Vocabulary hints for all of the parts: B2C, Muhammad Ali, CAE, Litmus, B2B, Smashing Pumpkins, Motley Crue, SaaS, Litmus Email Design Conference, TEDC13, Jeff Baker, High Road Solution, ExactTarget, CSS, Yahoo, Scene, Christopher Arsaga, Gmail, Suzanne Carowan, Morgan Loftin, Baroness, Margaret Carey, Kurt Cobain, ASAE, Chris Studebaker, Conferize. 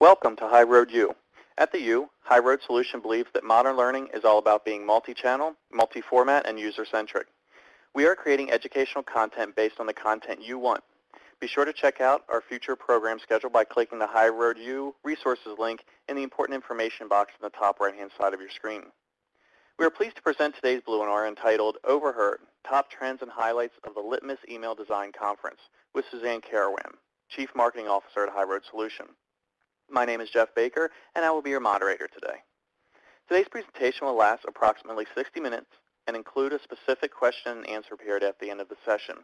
Welcome to High Road U. At the U, High Road Solution believes that modern learning is all about being multi-channel, multi-format, and user-centric. We are creating educational content based on the content you want. Be sure to check out our future program schedule by clicking the High Road U resources link in the important information box in the top right-hand side of your screen. We are pleased to present today's webinar entitled Overheard, Top Trends and Highlights of the Litmus Email Design Conference with Suzanne Carowan, Chief Marketing Officer at High Road Solution. My name is Jeff Baker, and I will be your moderator today. Today's presentation will last approximately 60 minutes and include a specific question and answer period at the end of the session.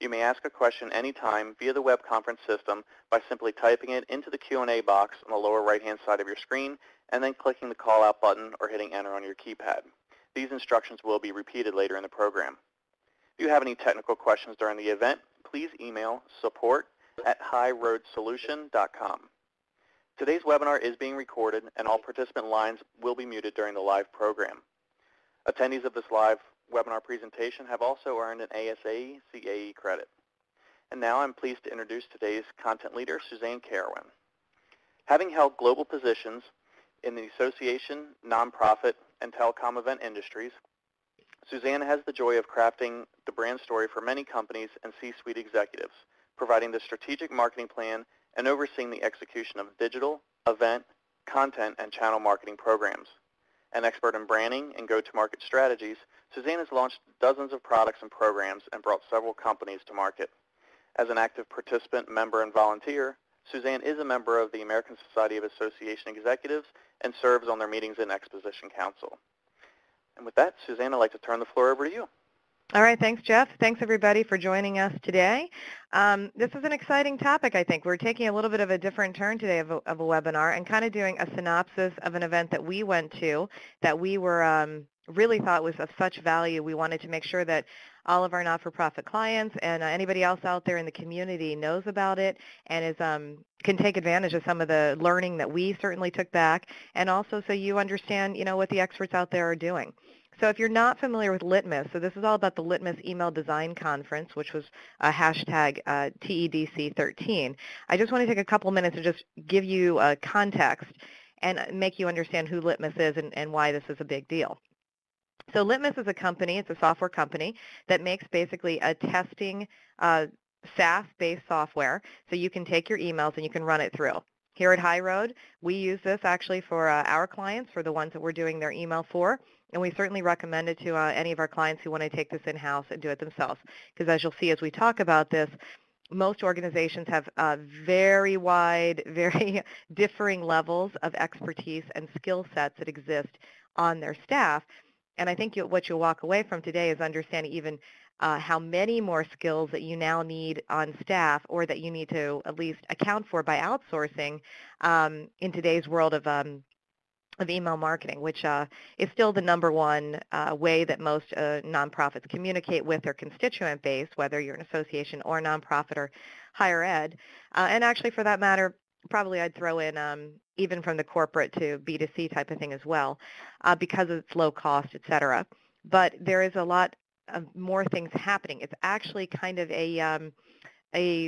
You may ask a question anytime via the web conference system by simply typing it into the Q&A box on the lower right-hand side of your screen and then clicking the call out button or hitting enter on your keypad. These instructions will be repeated later in the program. If you have any technical questions during the event, please email support@highroadsolution.com. Today's webinar is being recorded, and all participant lines will be muted during the live program. Attendees of this live webinar presentation have also earned an ASAE CAE credit. And now I'm pleased to introduce today's content leader, Suzanne Carowan. Having held global positions in the association, nonprofit, and telecom event industries, Suzanne has the joy of crafting the brand story for many companies and C-suite executives, providing the strategic marketing plan and overseeing the execution of digital, event, content, and channel marketing programs. An expert in branding and go-to-market strategies, Suzanne has launched dozens of products and programs and brought several companies to market. As an active participant, member, and volunteer, Suzanne is a member of the American Society of Association Executives and serves on their meetings and exposition council. And with that, Suzanne, I'd like to turn the floor over to you. All right, thanks, Jeff. Thanks, everybody, for joining us today. This is an exciting topic, I think. We're taking a little bit of a different turn today of a webinar and kind of doing a synopsis of an event that we went to that we were really thought was of such value. We wanted to make sure that all of our not-for-profit clients and anybody else out there in the community knows about it and is can take advantage of some of the learning that we certainly took back, and also so you understand, you know, what the experts out there are doing. So if you're not familiar with Litmus, so this is all about the Litmus Email Design Conference, which was hashtag TEDC13. I just want to take a couple minutes to just give you context and make you understand who Litmus is and why this is a big deal. So Litmus is a company, it's a software company, that makes basically a testing SaaS-based software. So you can take your emails and you can run it through. Here at High Road, we use this actually for our clients, for the ones that we're doing their email for. And we certainly recommend it to any of our clients who want to take this in-house and do it themselves. Because as you'll see as we talk about this, most organizations have very wide, very differing levels of expertise and skill sets that exist on their staff. And I think what you'll walk away from today is understanding even how many more skills that you now need on staff or that you need to at least account for by outsourcing in today's world of email marketing, which is still the number one way that most nonprofits communicate with their constituent base, whether you're an association or nonprofit or higher ed. And actually, for that matter, probably I'd throw in even from the corporate to B2C type of thing as well, because it's low cost, et cetera. But there is a lot of more things happening. It's actually kind of a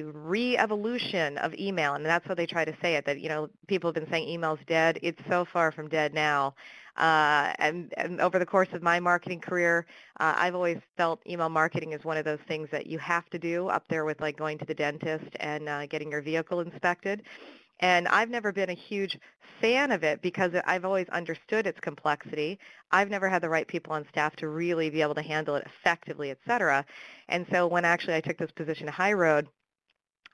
re-evolution of email, and that's how they try to say it, that, you know, people have been saying email's dead. It's so far from dead now. And over the course of my marketing career, I've always felt email marketing is one of those things that you have to do, up there with like going to the dentist and getting your vehicle inspected. And I've never been a huge fan of it because I've always understood its complexity. I've never had the right people on staff to really be able to handle it effectively, et cetera. And so when actually I took this position at High Road,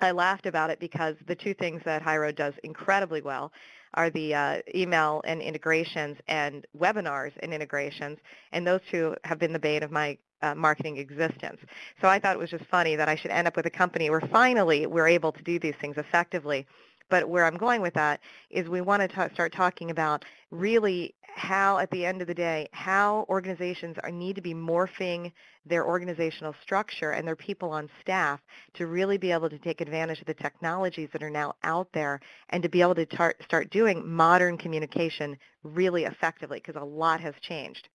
I laughed about it because the two things that High Road does incredibly well are the email and integrations and webinars and integrations, and those two have been the bane of my marketing existence. So I thought it was just funny that I should end up with a company where finally we're able to do these things effectively. But where I'm going with that is we want to start talking about really how, at the end of the day, how organizations need to be morphing their organizational structure and their people on staff to really be able to take advantage of the technologies that are now out there and to be able to start doing modern communication really effectively, because a lot has changed.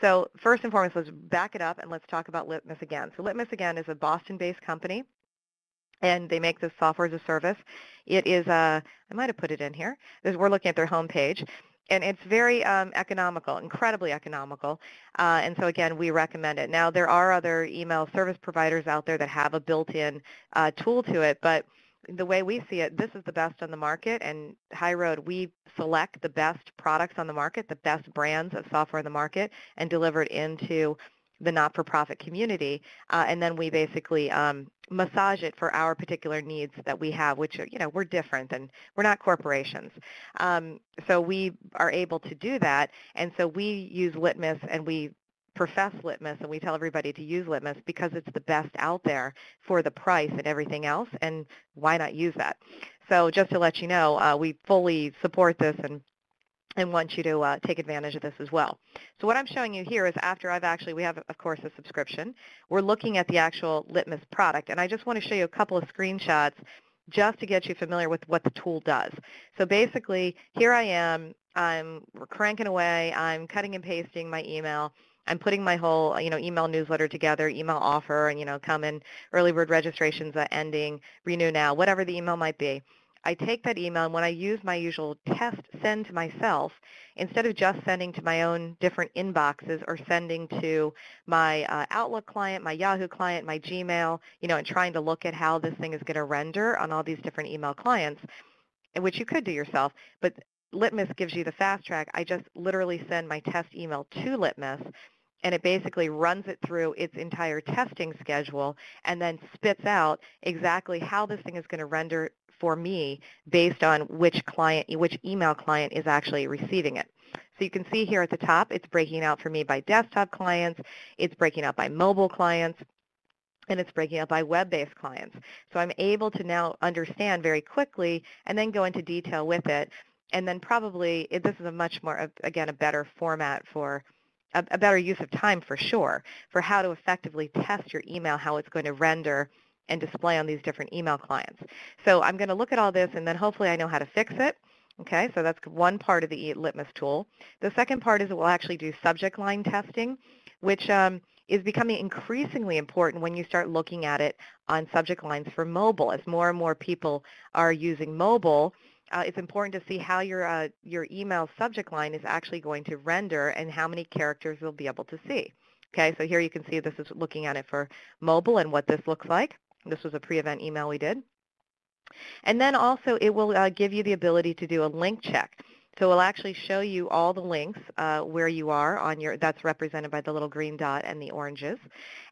So first and foremost, let's back it up and let's talk about Litmus again. So Litmus, again, is a Boston-based company. and they make this software as a service. It is a, I might have put it in here, because we're looking at their homepage, and it's very economical, incredibly economical, and so again, we recommend it. Now, there are other email service providers out there that have a built-in tool to it, but the way we see it, this is the best on the market, and High Road, we select the best products on the market, the best brands of software on the market, and deliver it into the not-for-profit community, and then we basically massage it for our particular needs that we have, which are, you know, we're different and we're not corporations. So we are able to do that, and so we use Litmus and we profess Litmus and we tell everybody to use Litmus because it's the best out there for the price and everything else, and why not use that? So just to let you know, we fully support this and want you to take advantage of this as well. So what I'm showing you here is after I've actually, we have, of course, a subscription. We're looking at the actual Litmus product, and I just want to show you a couple of screenshots just to get you familiar with what the tool does. So basically, here I am. I'm cranking away. I'm cutting and pasting my email. I'm putting my whole, you know, email newsletter together, email offer, and, you know, come in, early bird registrations ending, renew now, whatever the email might be. I take that email, and when I use my usual test send to myself, instead of just sending to my own different inboxes or sending to my Outlook client, my Yahoo client, my Gmail, you know, and trying to look at how this thing is going to render on all these different email clients, which you could do yourself, but Litmus gives you the fast track. I just literally send my test email to Litmus, and it basically runs it through its entire testing schedule and then spits out exactly how this thing is going to render for me based on which client, which email client is actually receiving it. So you can see here at the top, it's breaking out for me by desktop clients, it's breaking out by mobile clients, and it's breaking out by web-based clients. So I'm able to now understand very quickly and then go into detail with it, and then probably, this is a much more, again, a better format for a better use of time for sure, for how to effectively test your email, how it's going to render and display on these different email clients. So I'm going to look at all this, and then hopefully I know how to fix it. Okay, so that's one part of the Litmus tool. The second part is it will actually do subject line testing, which is becoming increasingly important when you start looking at it on subject lines for mobile. As more and more people are using mobile, it's important to see how your email subject line is actually going to render and how many characters you'll be able to see. Okay, so here you can see this is looking at it for mobile and what this looks like. This was a pre-event email we did. And then also it will give you the ability to do a link check. So it will actually show you all the links where you are on your, that's represented by the little green dot and the oranges.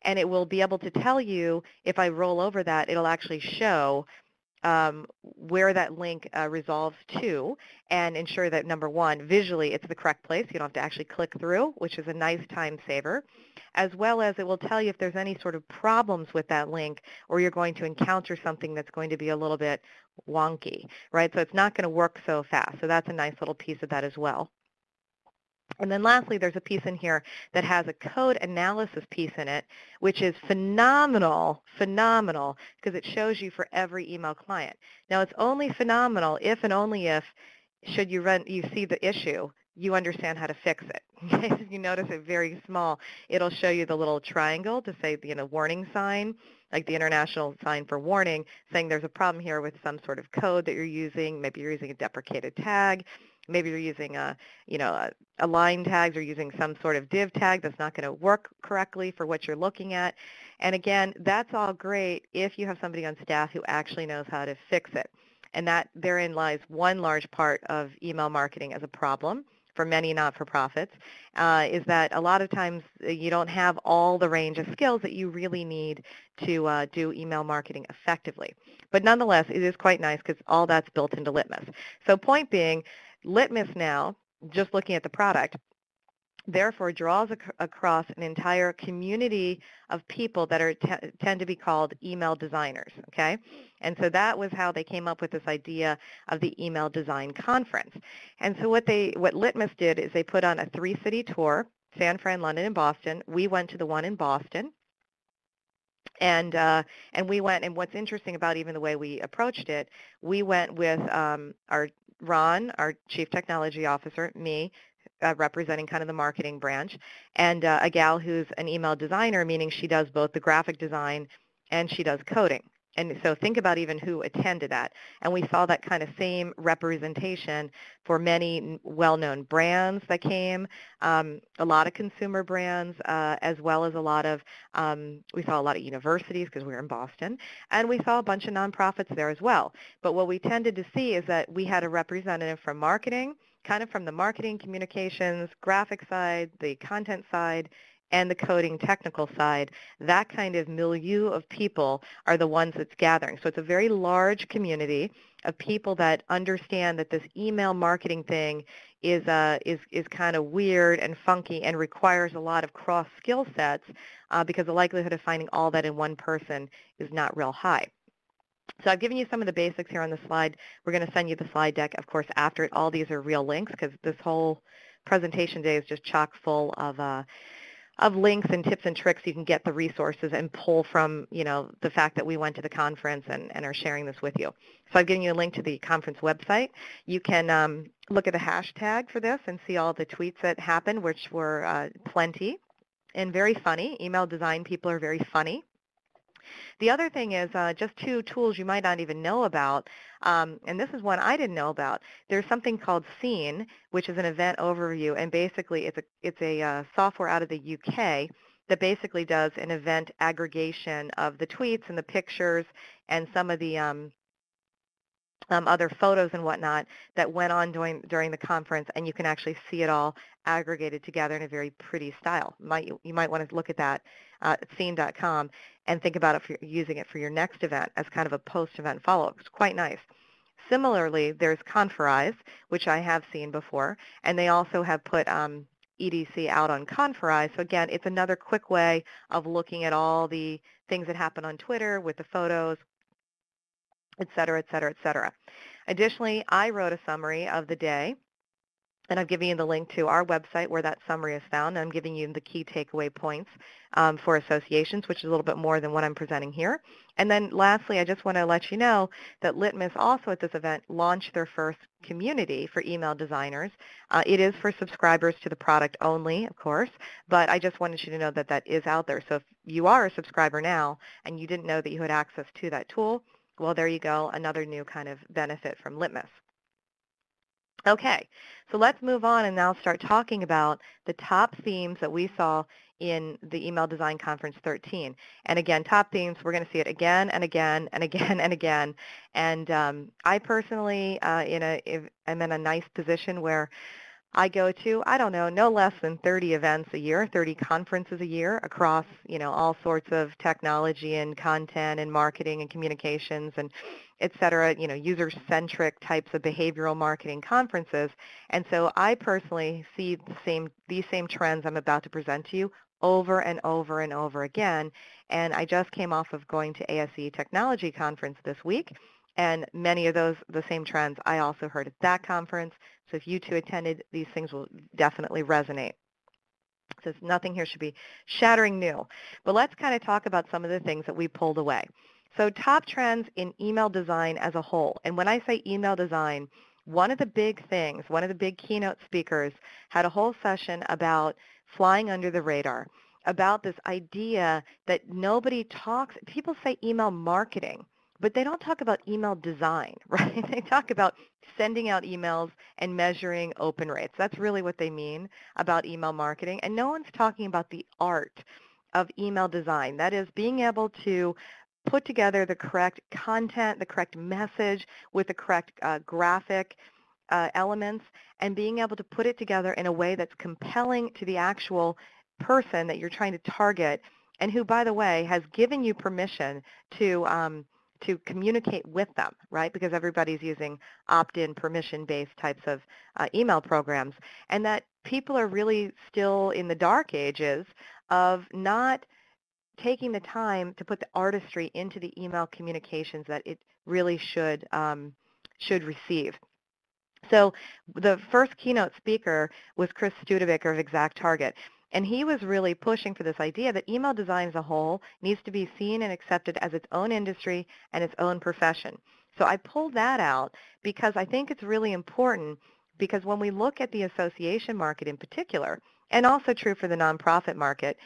And it will be able to tell you, if I roll over that, it'll actually show where that link resolves to, and ensure that, number one, visually it's the correct place. You don't have to actually click through, which is a nice time saver, as well as it will tell you if there's any sort of problems with that link or you're going to encounter something that's going to be a little bit wonky, right? So it's not going to work so fast. So that's a nice little piece of that as well. And then lastly, there's a piece in here that has a code analysis piece in it, which is phenomenal, phenomenal, because it shows you for every email client. Now, it's only phenomenal if and only if, should you you see the issue, you understand how to fix it. If you notice it very small, it'll show you the little triangle to say, you know, warning sign, like the international sign for warning, saying there's a problem here with some sort of code that you're using. Maybe you're using a deprecated tag. Maybe you're using a, you know, a line tag, or using some sort of div tag that's not going to work correctly for what you're looking at. And again, that's all great if you have somebody on staff who actually knows how to fix it. And that therein lies one large part of email marketing as a problem for many not-for-profits, is that a lot of times you don't have all the range of skills that you really need to do email marketing effectively. But nonetheless, it is quite nice because all that's built into Litmus. So point being, Litmus now, just looking at the product, therefore draws across an entire community of people that are tend to be called email designers, okay? And so that was how they came up with this idea of the email design conference. And so what Litmus did is they put on a 3-city tour, San Fran, London, and Boston. We went to the one in Boston. And we went, and what's interesting about even the way we approached it, we went with Ron, our Chief Technology Officer, me, representing kind of the marketing branch, and a gal who's an email designer, meaning she does both the graphic design and she does coding. And so think about even who attended that. And we saw that kind of same representation for many well-known brands that came, a lot of consumer brands, as well as a lot of, we saw a lot of universities because we were in Boston, and we saw a bunch of nonprofits there as well. But what we tended to see is that we had a representative from marketing, kind of from the marketing, communications, graphic side, the content side, and the coding technical side. That kind of milieu of people are the ones that's gathering. So it's a very large community of people that understand that this email marketing thing is kind of weird and funky and requires a lot of cross skill sets, because the likelihood of finding all that in one person is not real high. So I've given you some of the basics here on the slide. We're going to send you the slide deck, of course, after it. All these are real links because this whole presentation day is just chock full of links and tips and tricks. You can get the resources and pull from, the fact that we went to the conference and are sharing this with you. So I've given you a link to the conference website. You can look at the hashtag for this and see all the tweets that happened, which were plenty and very funny. Email design people are very funny. The other thing is just two tools you might not even know about, and this is one I didn't know about. There's something called Scene, which is an event overview, and basically it's a software out of the UK that basically does an event aggregation of the tweets and the pictures and some of the other photos and whatnot that went on during the conference, and you can actually see it all aggregated together in a very pretty style. You might want to look at that at scene.com and think about it for using it for your next event as kind of a post-event follow-up. It's quite nice. Similarly, there's Conferize, which I have seen before, and they also have put EDC out on Conferize. So again, it's another quick way of looking at all the things that happen on Twitter with the photos, et cetera, et cetera, et cetera. Additionally, I wrote a summary of the day, and I'm giving you the link to our website where that summary is found. I'm giving you the key takeaway points for associations, which is a little bit more than what I'm presenting here. And then lastly, I just want to let you know that Litmus also at this event launched their first community for email designers. It is for subscribers to the product only, of course, but I just wanted you to know that that is out there. So if you are a subscriber now and you didn't know that you had access to that tool, well, there you go, another new kind of benefit from Litmus. Okay, so let's move on and now start talking about the top themes that we saw in the Email Design Conference 13. And again, top themes, we're going to see it again and again and again and again. And I personally am in a nice position where I go to, I don't know, no less than 30 events a year, 30 conferences a year across, all sorts of technology and content and marketing and communications and et cetera, user-centric types of behavioral marketing conferences. And so I personally see these same trends I'm about to present to you over and over and over again. And I just came off of going to ASAE Technology Conference this week, and many of the same trends I also heard at that conference. So if you two attended, these things will definitely resonate. So nothing here should be shattering new. But let's kind of talk about some of the things that we pulled away. So top trends in email design as a whole. And when I say email design, one of the big things, one of the big keynote speakers had a whole session about flying under the radar, about this idea that nobody talks. People say email marketing, but they don't talk about email design, right? They talk about sending out emails and measuring open rates. That's really what they mean about email marketing. And no one's talking about the art of email design. That is being able to put together the correct content, the correct message with the correct graphic elements, and being able to put it together in a way that's compelling to the actual person that you're trying to target, and who, by the way, has given you permission to communicate with them, right? Because everybody's using opt-in, permission-based types of email programs, and that people are really still in the dark ages of not taking the time to put the artistry into the email communications that it really should receive. So the first keynote speaker was Chris Studebaker of ExactTarget. And he was really pushing for this idea that email design as a whole needs to be seen and accepted as its own industry and its own profession. So I pulled that out because I think it's really important, because when we look at the association market in particular, and also true for the nonprofit market,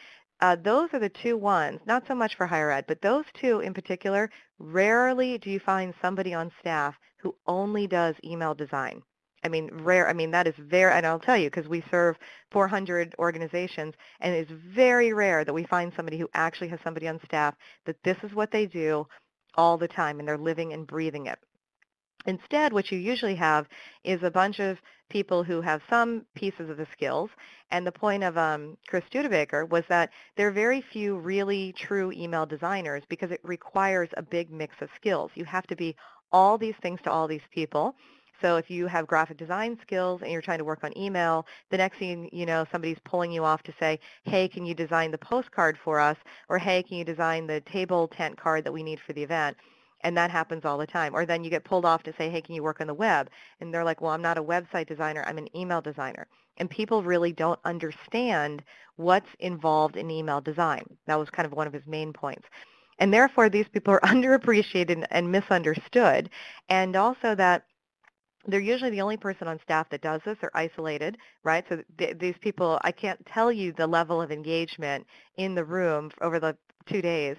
Those are the two ones, not so much for higher ed, but those two in particular, rarely do you find somebody on staff who only does email design. I mean, rare, I mean, that is very, and I'll tell you, because we serve 400 organizations, and it's very rare that we find somebody who actually has somebody on staff that this is what they do all the time, and they're living and breathing it. Instead, what you usually have is a bunch of people who have some pieces of the skills, and the point of Chris Studebaker was that there are very few really true email designers because it requires a big mix of skills. You have to be all these things to all these people. So if you have graphic design skills and you're trying to work on email, the next thing you know, somebody's pulling you off to say, hey, can you design the postcard for us? Or hey, can you design the table tent card that we need for the event? And that happens all the time. Or then you get pulled off to say, hey, can you work on the web? And they're like, well, I'm not a website designer, I'm an email designer. And people really don't understand what's involved in email design. That was kind of one of his main points. And therefore, these people are underappreciated and misunderstood, and also that they're usually the only person on staff that does this. They're isolated, right? So these people, I can't tell you the level of engagement in the room over the 2 days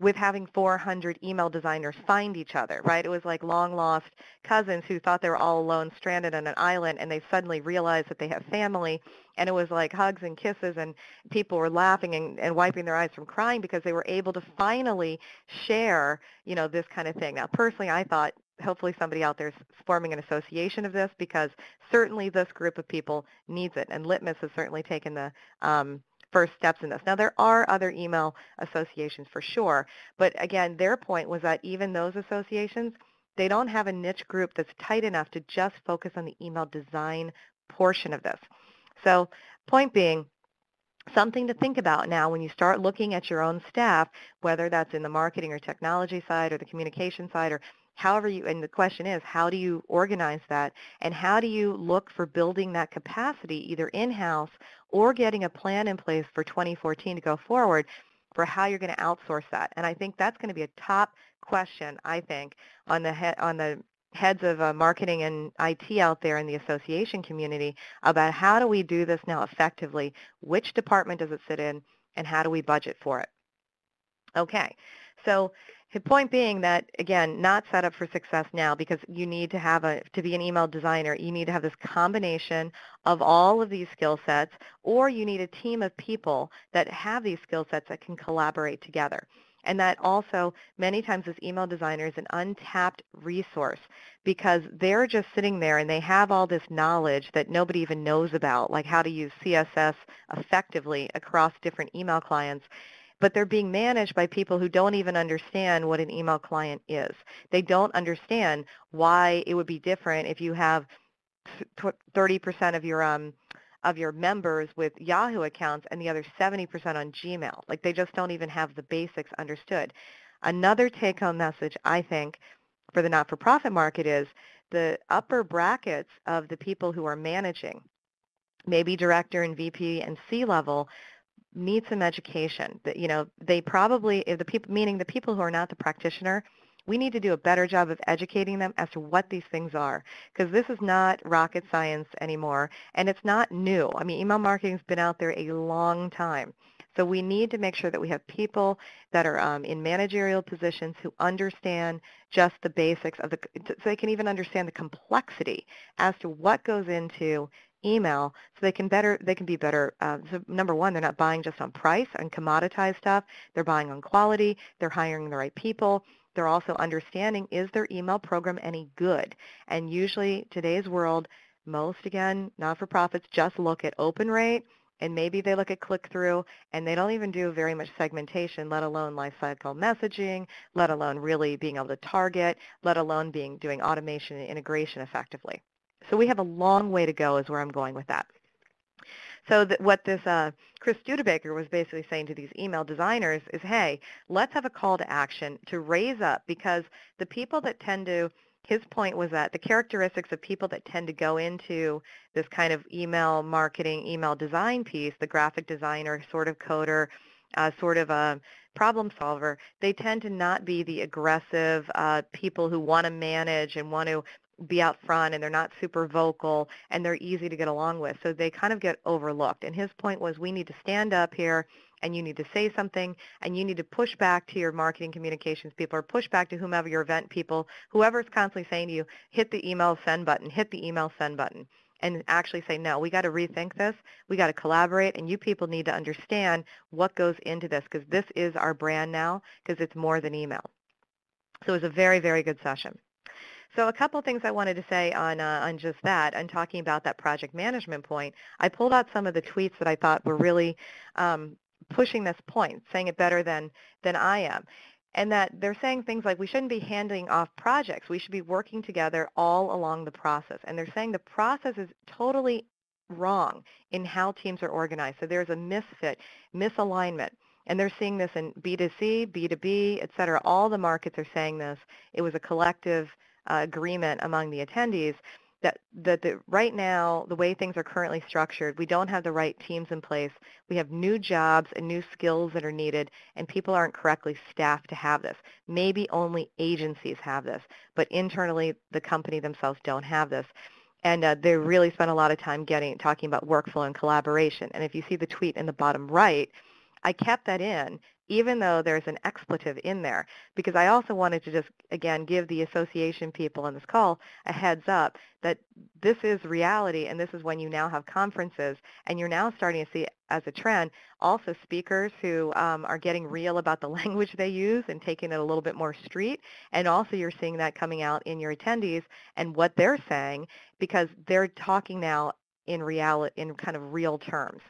with having 400 email designers find each other, right? It was like long-lost cousins who thought they were all alone, stranded on an island, and they suddenly realized that they have family, and it was like hugs and kisses, and people were laughing and wiping their eyes from crying because they were able to finally share, you know, this kind of thing. Now, personally, I thought, hopefully somebody out there is forming an association of this, because certainly this group of people needs it, and Litmus has certainly taken the first steps in this. Now, there are other email associations for sure, but again, their point was that even those associations, they don't have a niche group that's tight enough to just focus on the email design portion of this. So, point being, something to think about now when you start looking at your own staff, whether that's in the marketing or technology side or the communication side or however you, and the question is, how do you organize that, and how do you look for building that capacity either in-house or getting a plan in place for 2014 to go forward for how you're going to outsource that? And I think that's going to be a top question, I think, on the heads of marketing and IT out there in the association community about how do we do this now effectively, which department does it sit in, and how do we budget for it? Okay, so the point being that, again, not set up for success now, because you need to have to be an email designer, you need to have this combination of all of these skill sets, or you need a team of people that have these skill sets that can collaborate together. And that also, many times this email designer is an untapped resource, because they're just sitting there and they have all this knowledge that nobody even knows about, like how to use CSS effectively across different email clients. But they're being managed by people who don't even understand what an email client is. They don't understand why it would be different if you have 30% of your members with Yahoo accounts and the other 70% on Gmail. Like, they just don't even have the basics understood. Another take-home message, I think, for the not-for-profit market is the upper brackets of the people who are managing, maybe director and VP and C-level, need some education. You know, they probably, if the people, meaning the people who are not the practitioner, we need to do a better job of educating them as to what these things are, because this is not rocket science anymore, and it's not new. I mean, email marketing's been out there a long time, so we need to make sure that we have people that are in managerial positions who understand just the basics of the, so they can even understand the complexity as to what goes into email, so they can be better. So number one, they're not buying just on price and commoditized stuff. They're buying on quality. They're hiring the right people. They're also understanding, is their email program any good? And usually today's world, most, again, not-for-profits just look at open rate, and maybe they look at click-through, and they don't even do very much segmentation, let alone lifecycle messaging, let alone really being able to target, let alone doing automation and integration effectively. So we have a long way to go is where I'm going with that. So what this Chris Studebaker was basically saying to these email designers is, hey, let's have a call to action to raise up, because the people that tend to, his point was that the characteristics of people that tend to go into this kind of email marketing, email design piece, the graphic designer, sort of coder, sort of a problem solver, they tend to not be the aggressive people who want to manage and want to be out front, and they're not super vocal, and they're easy to get along with, so they kind of get overlooked. And his point was, we need to stand up here and you need to say something, and you need to push back to your marketing communications people, or push back to whomever your event people, whoever's constantly saying to you, hit the email send button, hit the email send button, and actually say, no, we got to rethink this, we got to collaborate, and you people need to understand what goes into this, because this is our brand now, because it's more than email. So it was a very, very good session. So a couple things I wanted to say on just that, and talking about that project management point, I pulled out some of the tweets that I thought were really pushing this point, saying it better than I am. And that they're saying things like, we shouldn't be handing off projects. We should be working together all along the process. And they're saying the process is totally wrong in how teams are organized. So there's a misfit, misalignment. And they're seeing this in B2C, B2B, et cetera. All the markets are saying this. It was a collective agreement among the attendees that right now, the way things are currently structured, we don't have the right teams in place. We have new jobs and new skills that are needed, and people aren't correctly staffed to have this. Maybe only agencies have this, but internally, the company themselves don't have this. And they really spent a lot of time talking about workflow and collaboration. And if you see the tweet in the bottom right, I kept that in, even though there's an expletive in there, because I also wanted to just, again, give the association people on this call a heads up that this is reality, and this is when you now have conferences, and you're now starting to see, as a trend, also speakers who are getting real about the language they use and taking it a little bit more street, and also you're seeing that coming out in your attendees and what they're saying, because they're talking now in kind of real terms.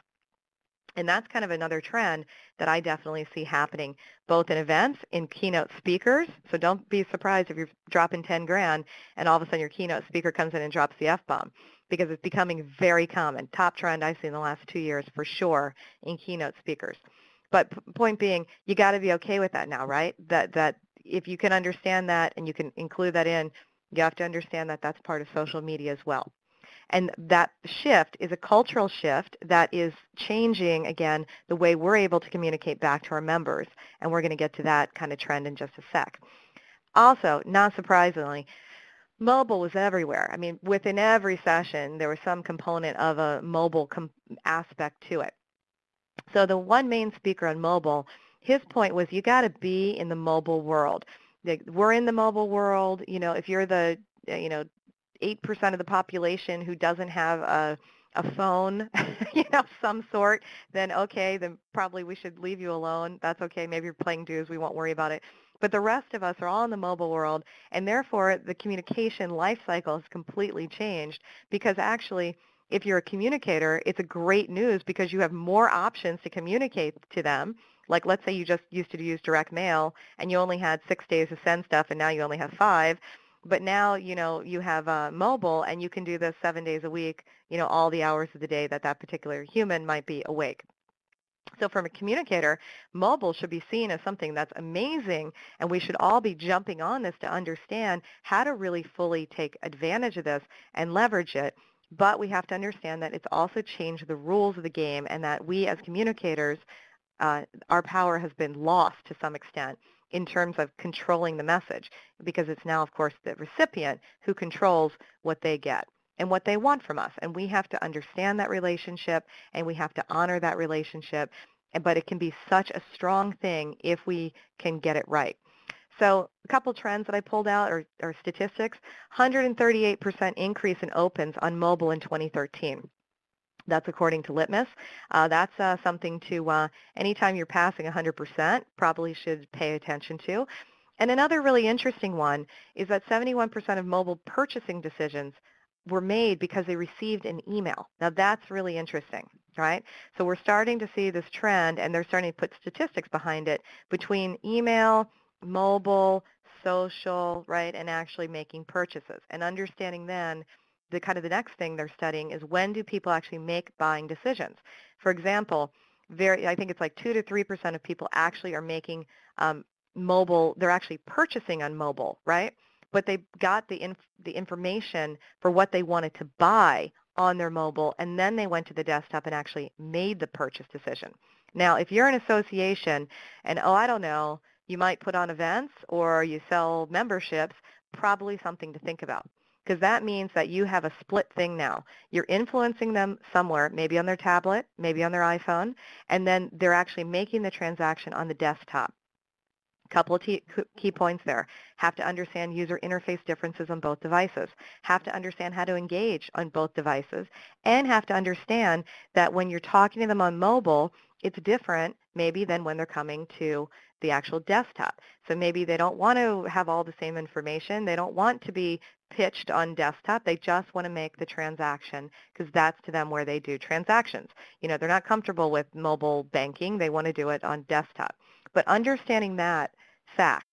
And that's kind of another trend that I definitely see happening, both in events, in keynote speakers. So don't be surprised if you're dropping 10 grand and all of a sudden your keynote speaker comes in and drops the F-bomb, because it's becoming very common. Top trend I've seen in the last 2 years for sure in keynote speakers. But point being, you got to be okay with that now, right? That if you can understand that and you can include that in, you have to understand that that's part of social media as well. And that shift is a cultural shift that is changing, again, the way we're able to communicate back to our members. And we're going to get to that kind of trend in just a sec. Also, not surprisingly, mobile was everywhere. I mean, within every session, there was some component of a mobile aspect to it. So the one main speaker on mobile, his point was, you got to be in the mobile world. We're in the mobile world. You know, if you're the, 8% of the population who doesn't have a phone, some sort, then okay, then probably we should leave you alone. That's okay. Maybe you're playing dues. We won't worry about it. But the rest of us are all in the mobile world, and therefore the communication life cycle has completely changed, because actually if you're a communicator, it's a great news because you have more options to communicate to them. Like, let's say you just used to use direct mail and you only had 6 days to send stuff, and now you only have 5. But now, you have mobile, and you can do this 7 days a week, all the hours of the day that particular human might be awake. So from a communicator, mobile should be seen as something that's amazing, and we should all be jumping on this to understand how to really fully take advantage of this and leverage it. But we have to understand that it's also changed the rules of the game, and that we as communicators, our power has been lost to some extent in terms of controlling the message, because it's now, of course, the recipient who controls what they get and what they want from us. And we have to understand that relationship, and we have to honor that relationship, but it can be such a strong thing if we can get it right. So a couple trends that I pulled out are statistics. 138% increase in opens on mobile in 2013. That's according to Litmus. That's something to, anytime you're passing 100%, probably should pay attention to. And another really interesting one is that 71% of mobile purchasing decisions were made because they received an email. Now that's really interesting, right? So we're starting to see this trend, and they're starting to put statistics behind it between email, mobile, social, right, and actually making purchases. And understanding then the next thing they're studying is, when do people actually make buying decisions? For example, I think it's like 2 to 3% of people actually are making mobile. They're actually purchasing on mobile, right? But they got the information for what they wanted to buy on their mobile, and then they went to the desktop and actually made the purchase decision. Now, if you're an association, and I don't know, you might put on events or you sell memberships, probably something to think about. because that means that you have a split thing now. You're influencing them somewhere, maybe on their tablet, maybe on their iPhone, and then they're actually making the transaction on the desktop. Couple of key points there. Have to understand user interface differences on both devices. Have to understand how to engage on both devices. And have to understand that when you're talking to them on mobile, it's different maybe than when they're coming to the actual desktop. So maybe they don't want to have all the same information. They don't want to be pitched on desktop. They just want to make the transaction because that's to them where they do transactions. You know, they're not comfortable with mobile banking. They want to do it on desktop. But understanding that fact